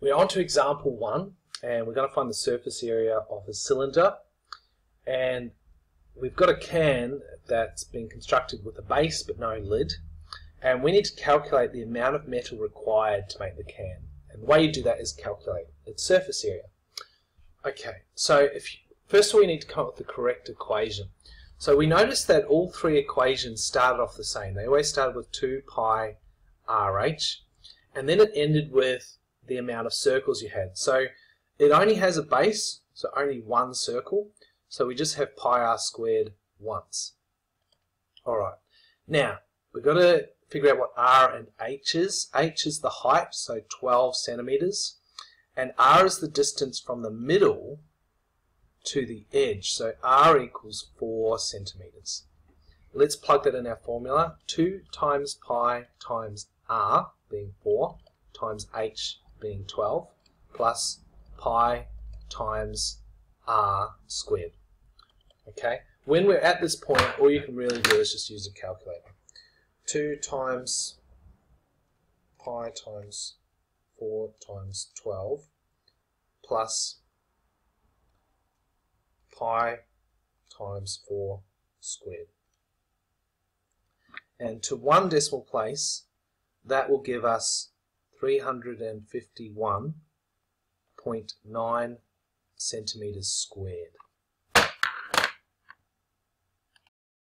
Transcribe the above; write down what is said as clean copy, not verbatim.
We're on to example one, and we're going to find the surface area of a cylinder. And we've got a can that's been constructed with a base but no lid. And we need to calculate the amount of metal required to make the can. And the way you do that is calculate its surface area. Okay, so first of all, we need to come up with the correct equation. So we noticed that all three equations started off the same. They always started with 2 pi RH, and then it ended with the amount of circles you had. So it only has a base, so only one circle. So we just have pi R squared once. All right, now we've got to figure out what R and H is. H is the height, so 12 centimeters, and R is the distance from the middle to the edge, so R equals 4 centimeters. Let's plug that in our formula. 2 times pi times R, being 4, times H, being 12, plus pi times R squared. Okay, when we're at this point, all you can really do is just use a calculator. 2 times pi times 4 times 12, plus pi times 4 squared. And to one decimal place, that will give us 351.9 centimeters squared.